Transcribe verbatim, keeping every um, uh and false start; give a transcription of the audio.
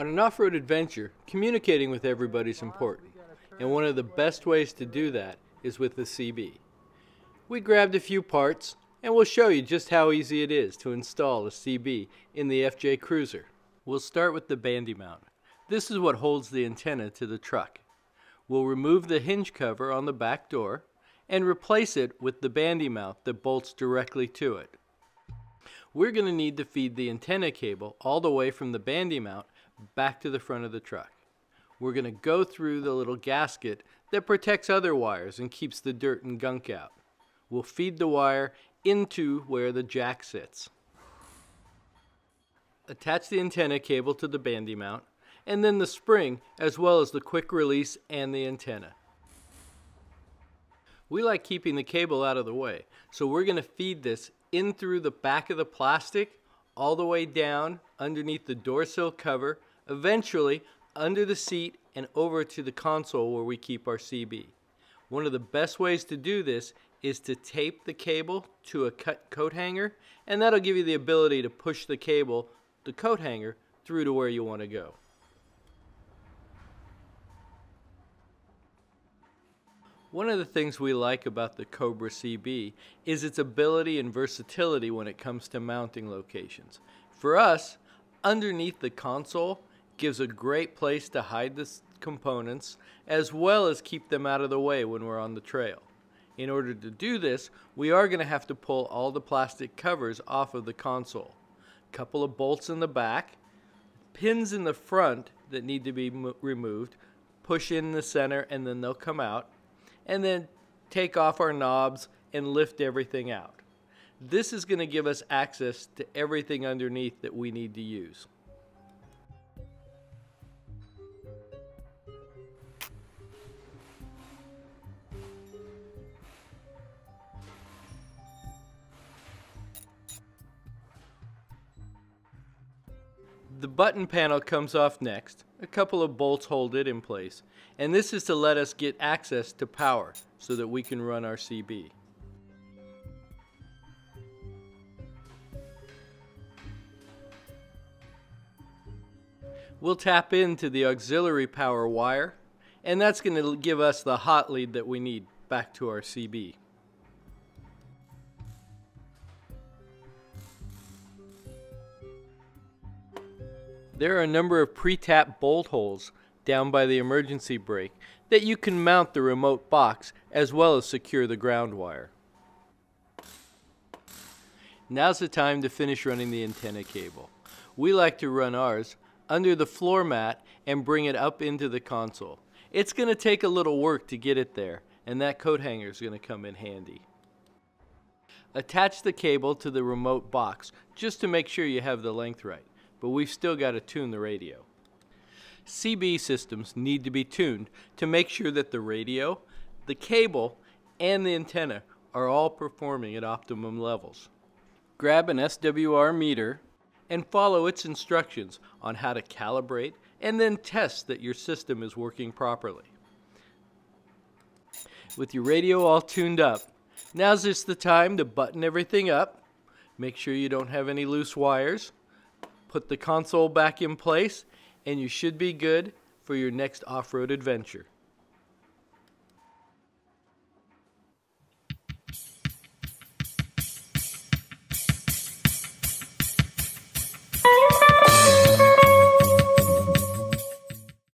On an off-road adventure, communicating with everybody is important, and one of the best ways to do that is with the C B. We grabbed a few parts, and we'll show you just how easy it is to install a C B in the F J Cruiser. We'll start with the Bandi Mount. This is what holds the antenna to the truck. We'll remove the hinge cover on the back door and replace it with the Bandi Mount that bolts directly to it. We're going to need to feed the antenna cable all the way from the Bandi Mount back to the front of the truck. We're going to go through the little gasket that protects other wires and keeps the dirt and gunk out. We'll feed the wire into where the jack sits. Attach the antenna cable to the Bandi Mount and then the spring, as well as the quick release and the antenna. We like keeping the cable out of the way, so we're going to feed this in through the back of the plastic, all the way down underneath the door sill cover, eventually under the seat and over to the console where we keep our C B. One of the best ways to do this is to tape the cable to a cut coat hanger, and that'll give you the ability to push the cable, the coat hanger, through to where you want to go. One of the things we like about the Cobra C B is its ability and versatility when it comes to mounting locations. For us, underneath the console gives a great place to hide the components as well as keep them out of the way when we're on the trail. In order to do this, we are going to have to pull all the plastic covers off of the console. A couple of bolts in the back, pins in the front that need to be removed, push in the center and then they'll come out. And then take off our knobs and lift everything out. This is going to give us access to everything underneath that we need to use. The button panel comes off next. A couple of bolts hold it in place, and this is to let us get access to power so that we can run our C B. We'll tap into the auxiliary power wire, and that's going to give us the hot lead that we need back to our C B. There are a number of pre-tapped bolt holes down by the emergency brake that you can mount the remote box as well as secure the ground wire. Now's the time to finish running the antenna cable. We like to run ours under the floor mat and bring it up into the console. It's going to take a little work to get it there, and that coat hanger is going to come in handy. Attach the cable to the remote box just to make sure you have the length right. But we've still got to tune the radio. C B systems need to be tuned to make sure that the radio, the cable, and the antenna are all performing at optimum levels. Grab an S W R meter and follow its instructions on how to calibrate and then test that your system is working properly. With your radio all tuned up, now's just the time to button everything up. Make sure you don't have any loose wires. Put the console back in place, and you should be good for your next off-road adventure.